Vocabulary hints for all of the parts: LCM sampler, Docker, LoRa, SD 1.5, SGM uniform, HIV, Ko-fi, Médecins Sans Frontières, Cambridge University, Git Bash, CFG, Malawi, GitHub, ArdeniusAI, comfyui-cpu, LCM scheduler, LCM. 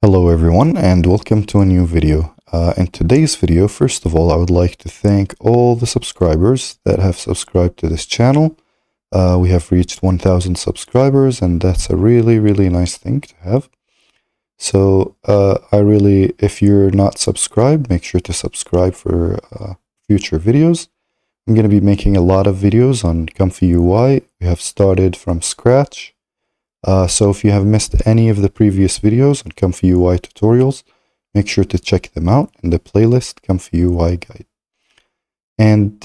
Hello everyone and welcome to a new video. In today's video, first of all, I would like to thank all the subscribers that have subscribed to this channel. We have reached 1000 subscribers and that's a really nice thing to have. So if you're not subscribed, make sure to subscribe for future videos. I'm going to be making a lot of videos on ComfyUI. We have started from scratch. So if you have missed any of the previous videos on ComfyUI tutorials, make sure to check them out in the playlist ComfyUI guide. And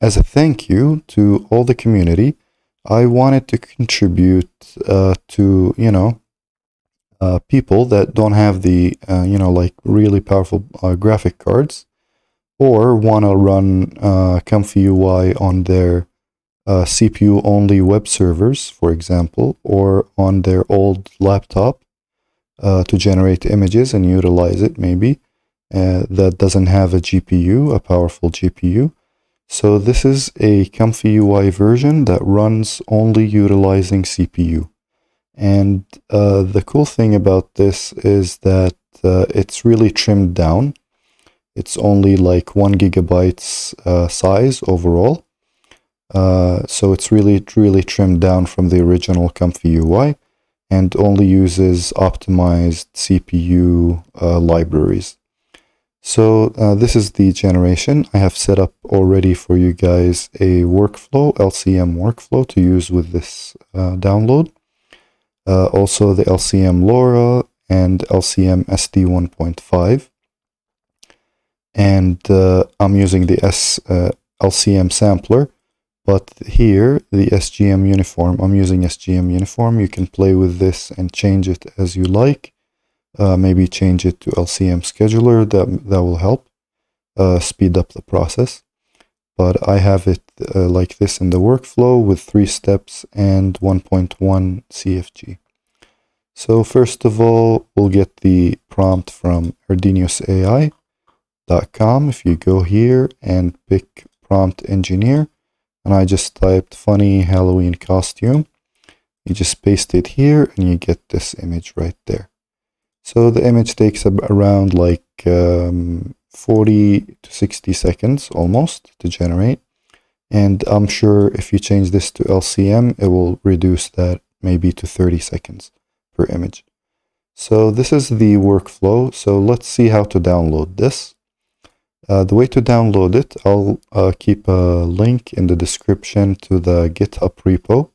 as a thank you to all the community, I wanted to contribute to, people that don't have the, really powerful graphic cards or want to run ComfyUI on their CPU only web servers, for example, or on their old laptop to generate images and utilize it maybe, that doesn't have a GPU, a powerful GPU. So this is a ComfyUI version that runs only utilizing CPU. And the cool thing about this is that it's really trimmed down. It's only like 1 GB size overall. So it's really trimmed down from the original ComfyUI and only uses optimized CPU libraries. So this is the generation. I have set up already for you guys a workflow, LCM workflow to use with this download. Also the LCM LoRa and LCM SD 1.5. And I'm using the LCM sampler. But here, the SGM uniform, I'm using SGM uniform. You can play with this and change it as you like. Maybe change it to LCM scheduler, that will help speed up the process. But I have it like this in the workflow with 3 steps and 1.1 CFG. So first of all, we'll get the prompt from ArdeniusAI.com. If you go here and pick prompt engineer, and I just typed funny Halloween costume. You just paste it here and you get this image right there. So the image takes around like 40 to 60 seconds almost to generate. And I'm sure if you change this to LCM, it will reduce that maybe to 30 seconds per image. So this is the workflow. So let's see how to download this. The way to download it, I'll keep a link in the description to the GitHub repo.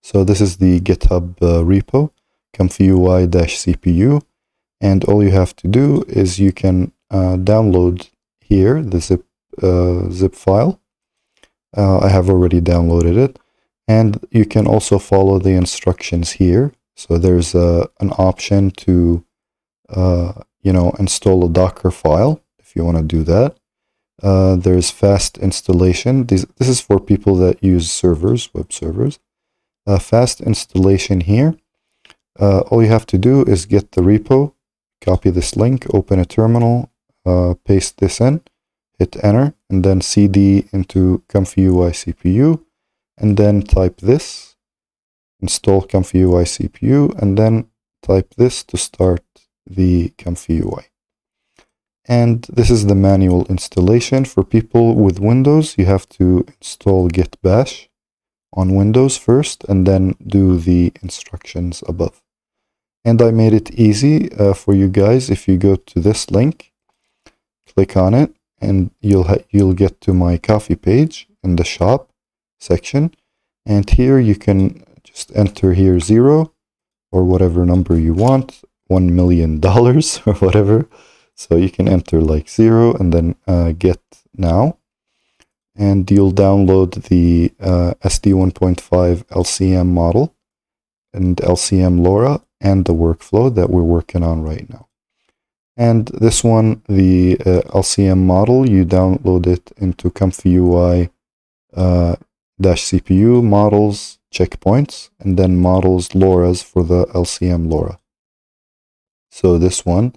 So this is the GitHub repo, comfyui-cpu. And all you have to do is you can download here the zip file. I have already downloaded it. And you can also follow the instructions here. So there's an option to, install a Docker file. If you want to do that, there's fast installation. This is for people that use servers, web servers. Fast installation here. All you have to do is get the repo, copy this link, open a terminal, paste this in, hit enter, and then cd into comfyui-cpu, and then type this, install comfyui-cpu, and then type this to start the comfyui. And this is the manual installation. For people with Windows, you have to install Git Bash on Windows first and then do the instructions above. And I made it easy for you guys. If you go to this link, click on it, and you'll get to my Ko-fi page in the shop section. And here you can just enter here 0 or whatever number you want, $1 million or whatever. So you can enter like 0 and then get now. And you'll download the SD 1.5 LCM model and LCM LoRa and the workflow that we're working on right now. And this one, the LCM model, you download it into comfyui-cpu models checkpoints and then models LoRas for the LCM LoRa. So this one,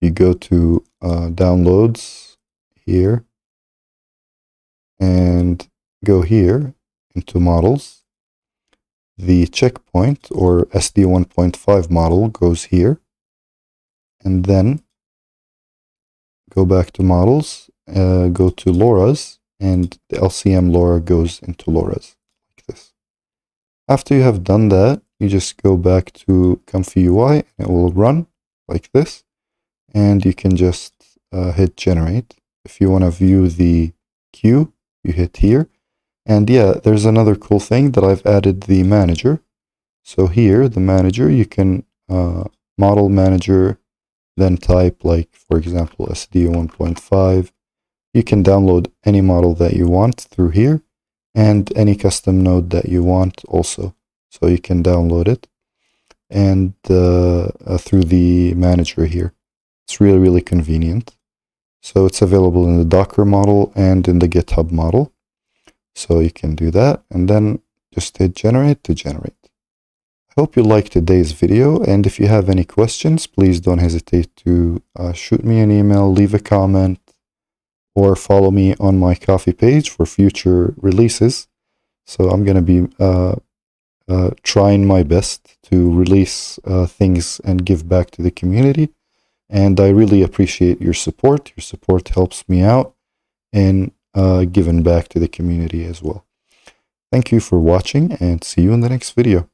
you go to downloads here and go here into models. the checkpoint or SD 1.5 model goes here, and then go back to models, go to LoRa's, and the LCM LoRa goes into LoRa's like this. After you have done that, you just go back to ComfyUI and it will run like this, and you can just hit generate. If you want to view the queue, you hit here. And yeah, there's another cool thing that I've added, the manager. So here, the manager, you can model manager, then type, like, for example, SD 1.5. You can download any model that you want through here, and any custom node that you want also. So you can download it and through the manager here. It's really, really convenient. So it's available in the Docker model and in the GitHub model. So you can do that, and then just hit generate to generate. I hope you liked today's video, and if you have any questions, please don't hesitate to shoot me an email, leave a comment, or follow me on my Ko-fi page for future releases. So I'm going to be trying my best to release things and give back to the community. And I really appreciate your support. Your support helps me out in giving back to the community as well. Thank you for watching, and see you in the next video.